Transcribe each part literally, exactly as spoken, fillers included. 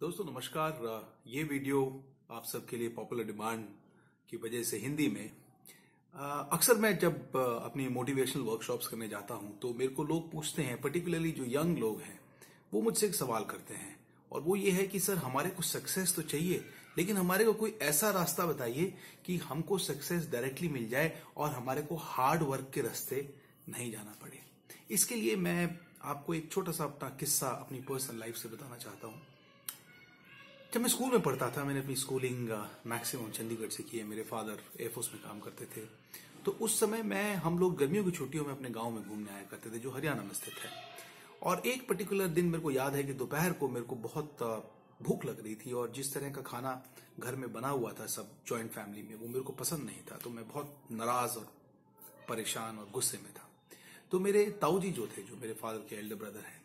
दोस्तों नमस्कार। ये वीडियो आप सबके लिए पॉपुलर डिमांड की वजह से हिंदी में, अक्सर मैं जब अपनी मोटिवेशनल वर्कशॉप्स करने जाता हूं तो मेरे को लोग पूछते हैं, पर्टिकुलरली जो यंग लोग हैं वो मुझसे एक सवाल करते हैं और वो ये है कि सर हमारे को सक्सेस तो चाहिए, लेकिन हमारे को कोई ऐसा रास्ता बताइए कि हमको सक्सेस डायरेक्टली मिल जाए और हमारे को हार्ड वर्क के रास्ते नहीं जाना पड़े। इसके लिए मैं आपको एक छोटा सा अपना किस्सा अपनी पर्सनल लाइफ से बताना चाहता हूँ। जब मैं स्कूल में पढ़ता था, मैंने अपनी स्कूलिंग मैक्सिमम चंडीगढ़ से की है। मेरे फादर एयरफोर्स में काम करते थे, तो उस समय मैं हम लोग गर्मियों की छुट्टियों में अपने गांव में घूमने आया करते थे जो हरियाणा में स्थित है। और एक पर्टिकुलर दिन मेरे को याद है कि दोपहर को मेरे को बहुत भूख लग रही थी और जिस तरह का खाना घर में बना हुआ था सब ज्वाइंट फैमिली में, वो मेरे को पसंद नहीं था। तो मैं बहुत नाराज और परेशान और गुस्से में था। तो मेरे ताऊ जी जो थे, जो मेरे फादर के एल्डर ब्रदर हैं,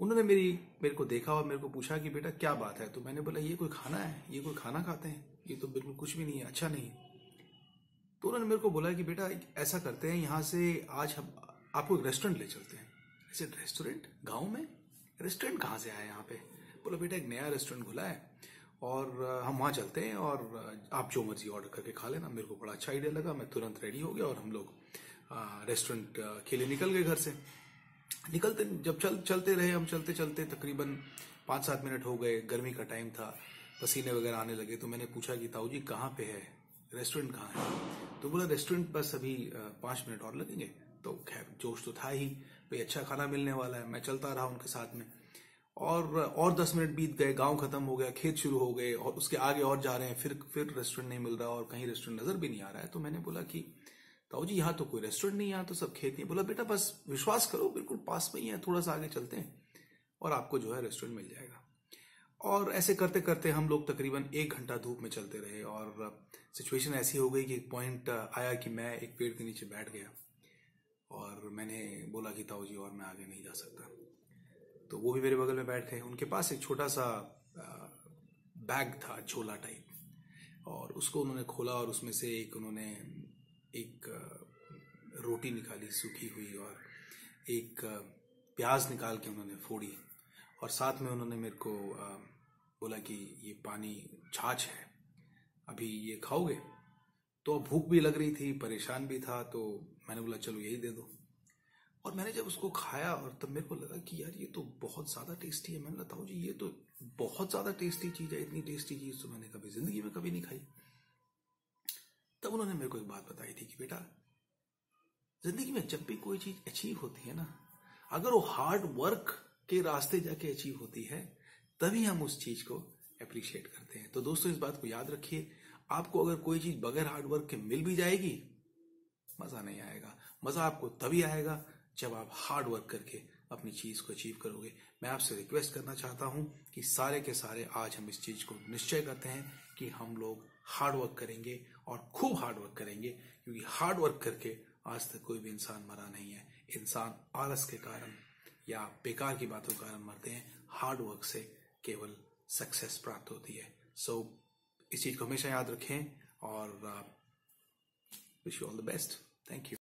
उन्होंने मेरी मेरे को देखा और मेरे को पूछा कि बेटा क्या बात है। तो मैंने बोला ये कोई खाना है, ये कोई खाना खाते हैं, ये तो बिल्कुल कुछ भी नहीं है, अच्छा नहीं है। तो उन्होंने मेरे को बोला कि बेटा ऐसा करते हैं, यहाँ से आज हम आपको एक रेस्टोरेंट ले चलते हैं। ऐसे रेस्टोरेंट गाँव में, रेस्टोरेंट कहाँ से आया यहाँ पे? बोला बेटा एक नया रेस्टोरेंट खुला है और हम वहाँ चलते हैं और आप जो मर्जी ऑर्डर करके खा लेना। मेरे को बड़ा अच्छा आइडिया लगा, मैं तुरंत रेडी हो गया और हम लोग रेस्टोरेंट के लिए निकल गए। घर से निकलते जब चल चलते रहे हम, चलते चलते तकरीबन पाँच सात मिनट हो गए। गर्मी का टाइम था, पसीने वगैरह आने लगे। तो मैंने पूछा कि ताऊ जी कहाँ पे है रेस्टोरेंट, कहाँ है? तो बोला रेस्टोरेंट बस अभी पाँच मिनट और लगेंगे। तो खैर जोश तो था ही, भाई अच्छा खाना मिलने वाला है। मैं चलता रहा उनके साथ में और और दस मिनट बीत गए। गाँव खत्म हो गया, खेत शुरू हो गए और उसके आगे और जा रहे हैं। फिर फिर रेस्टोरेंट नहीं मिल रहा और कहीं रेस्टोरेंट नजर भी नहीं आ रहा है। तो मैंने बोला कि ताऊ जी यहाँ तो कोई रेस्टोरेंट नहीं, यहाँ तो सब खेत नहीं। बोला बेटा बस विश्वास करो, बिल्कुल पास में ही है, थोड़ा सा आगे चलते हैं और आपको जो है रेस्टोरेंट मिल जाएगा। और ऐसे करते करते हम लोग तकरीबन एक घंटा धूप में चलते रहे और सिचुएशन ऐसी हो गई कि एक पॉइंट आया कि मैं एक पेड़ के नीचे बैठ गया और मैंने बोला कि ताऊ जी और मैं आगे नहीं जा सकता। तो वो भी मेरे बगल में बैठ गए। उनके पास एक छोटा सा बैग था, झोला टाइप, और उसको उन्होंने खोला और उसमें से एक उन्होंने एक रोटी निकाली सूखी हुई और एक प्याज निकाल के उन्होंने फोड़ी और साथ में उन्होंने मेरे को बोला कि ये पानी छाछ है, अभी ये खाओगे? तो भूख भी लग रही थी, परेशान भी था, तो मैंने बोला चलो यही दे दो। और मैंने जब उसको खाया और तब मेरे को लगा कि यार ये तो बहुत ज़्यादा टेस्टी है। मैंने बताऊँ जी ये तो बहुत ज़्यादा टेस्टी चीज़ है, इतनी टेस्टी चीज़ तो मैंने कभी ज़िंदगी में कभी नहीं खाई। तब उन्होंने मेरे को एक बात बताई थी कि बेटा जिंदगी में जब भी कोई चीज अचीव होती है ना, अगर वो हार्ड वर्क के रास्ते जाके अचीव होती है तभी हम उस चीज को अप्रिशिएट करते हैं। तो दोस्तों इस बात को याद रखिए, आपको अगर कोई चीज बगैर हार्ड वर्क के मिल भी जाएगी मजा नहीं आएगा। मजा आपको तभी आएगा जब आप हार्ड वर्क करके अपनी चीज को अचीव करोगे। मैं आपसे रिक्वेस्ट करना चाहता हूं कि सारे के सारे आज हम इस चीज को निश्चय करते हैं कि हम लोग हार्ड वर्क करेंगे और खूब हार्ड वर्क करेंगे, क्योंकि हार्ड वर्क करके आज तक कोई भी इंसान मरा नहीं है। इंसान आलस के कारण या बेकार की बातों के कारण मरते हैं। हार्ड वर्क से केवल सक्सेस प्राप्त होती है। सो so, इस चीज को हमेशा याद रखें और wish you all the best. Thank you.